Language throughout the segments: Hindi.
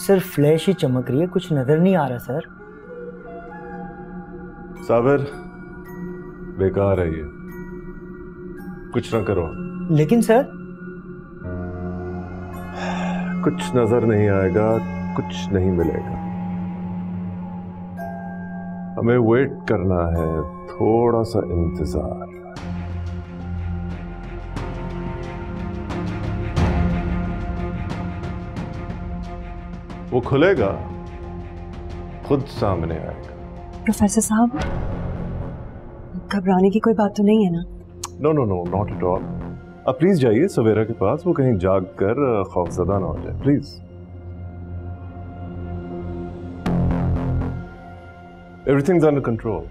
सिर्फ फ्लैश ही चमक रही है, कुछ नजर नहीं आ रहा। सर साबिर बेकार है ये, कुछ ना करो। लेकिन सर कुछ नजर नहीं आएगा, कुछ नहीं मिलेगा। हमें वेट करना है, थोड़ा सा इंतजार। वो खुलेगा, खुद सामने आएगा। प्रोफेसर साहब घबराने की कोई बात तो नहीं है ना? No no no, not at all. अब प्लीज जाइए सवेरा के पास, वो कहीं जाग कर खौफजदा ना हो जाए please. Everything is under control.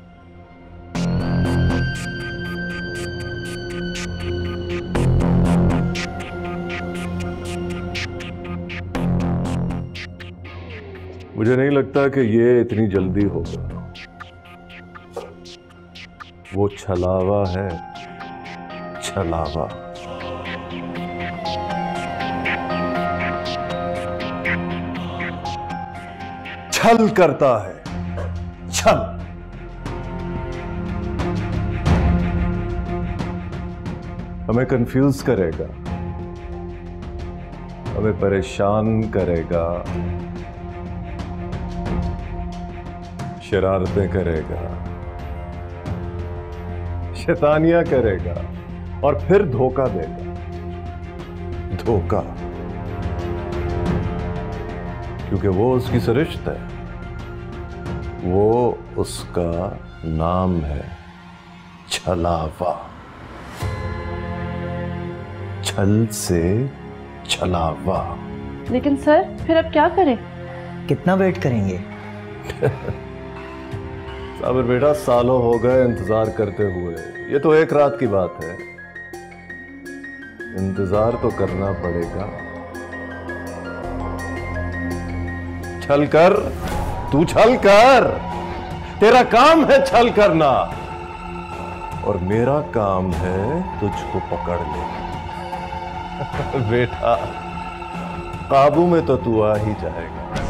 मुझे नहीं लगता कि ये इतनी जल्दी होगा। वो छलावा है, छलावा। छल करता है, छल। हमें कंफ्यूज करेगा, हमें परेशान करेगा, शरारतें करेगा, शैतानियां करेगा और फिर धोखा देगा। धोखा, क्योंकि वो उसकी सरिश्त है, वो उसका नाम है छलावा। छल से छलावा। लेकिन सर फिर अब क्या करें? कितना वेट करेंगे? साबिर बेटा सालों हो गए इंतजार करते हुए, ये तो एक रात की बात है। इंतजार तो करना पड़ेगा। छल कर, तू छल कर। तेरा काम है छल करना और मेरा काम है तुझको पकड़ लेना। बेटा काबू में तो तू आ ही जाएगा।